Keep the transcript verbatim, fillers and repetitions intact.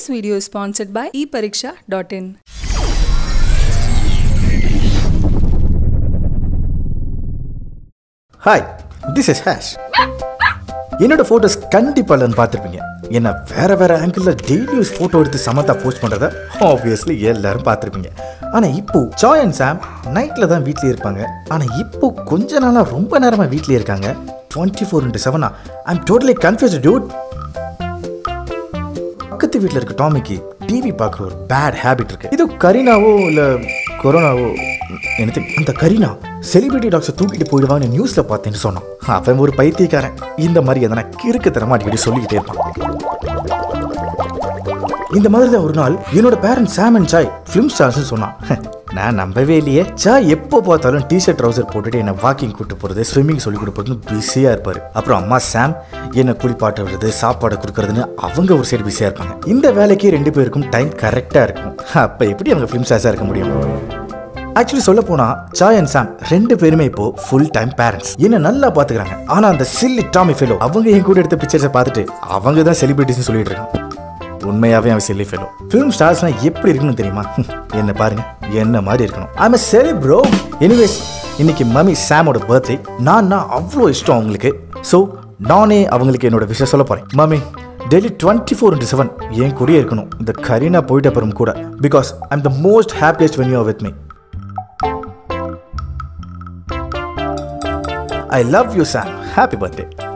This video is sponsored by e Pariksha dot in. Hi, this is Hash. என்னோட photos கண்டிப்பா எல்லாரும் பார்த்திருப்பீங்க. என்ன வேற வேற ஆங்கிள்ல டெய்லி ஒரு photo எடுத்து சமந்தா போஸ்ட் பண்றத obviously எல்லாரும் பார்த்திருப்பீங்க. ஆனா இப்போ ஜாய் அண்ட் சாம் நைட்ல தான் வீட்ல இருப்பாங்க. ஆனா இப்போ கொஞ்ச நாளா ரொம்ப நேரமா வீட்ல இருக்காங்க. twenty-four into seven. I'm totally confused dude. பக்கத்து வீட்ல இருக்க டாமிக்கு டிவி பார்க்குற ஒரு பேட் ஹாபிட் இருக்கு. இது கரீனாவோ இல்ல கொரோனாவோ எனது அந்த கரீனா செலிபிரிட்டி டாக்டர் தூக்கிட்டு போயிடுவாங்க நியூஸ்ல பார்த்தேன்னு சொன்னான். அவன் ஒரு பைத்தியக்காரன், இந்த மாதிரி எதனா கிறுக்குத்தனமா அடிக்கடி சொல்லிக்கிட்டே இருப்பான். இந்த மாதிரி தான் ஒரு நாள் என்னோட parents Sam and Sai film ஸ்டார்ஸ்ன்னு சொன்னான். நான் நம்பவே இல்லையே. சாய் எப்போ பார்த்தாலும் டிஷர்ட் ட்ரௌசர் போட்டுட்டு என்னை வாக்கிங் கூப்பிட்டு போகிறது, ஸ்விம்மிங் சொல்லி கொடுப்போன்னு பிஸியாக இருப்பார். அப்புறம் அம்மா சாம் என்னை குளிப்பாட்ட விடுறது, சாப்பாடு கொடுக்குறதுன்னு அவங்க ஒரு சைடு பிஸியாக இருப்பாங்க. இந்த வேலைக்கு ரெண்டு பேருக்கும் டைம் கரெக்டாக இருக்கும். அப்போ எப்படி அவங்க ஃபிலிம் ஸ்டார்ஸாக இருக்க முடியும்? ஆக்சுவலி சொல்ல போனால் சாய் அண்ட் சாம் ரெண்டு பேருமே இப்போ ஃபுல் டைம் பேரண்ட்ஸ். என்ன நல்லா பார்த்துக்கிறாங்க. ஆனால் அந்த சில்லி டாமி ஃபெலோ அவங்க என் கூட எடுத்த பிக்சர்ஸை பார்த்துட்டு அவங்க தான் செலிபிரிட்டிஸ்ன்னு சொல்லிட்டு இருக்காங்க. உண்மையாகவே அவன் சில்லி ஃபெலோ. ஃபிலிம் ஸ்டார்ஸ்னால் எப்படி இருக்குன்னு தெரியுமா? என்ன பாருங்க, என்ன மாதிரி இருக்கணும். I am celeb bro. Anyways, இன்னைக்கு மம்மி சாமோட பர்த்டே. நான் நான் அவ்வளோ இஷ்டம் அவங்களுக்கு. ஸோ நானே அவங்களுக்கு என்னோட விஷயம் சொல்ல போகிறேன். Mummy daily twenty four into seven என் கூடயே இருக்கணும். இந்த கரீனா போயிட்ட அப்புறம் கூட, because I am the most happiest when you are with me. I love you Sam. Happy birthday.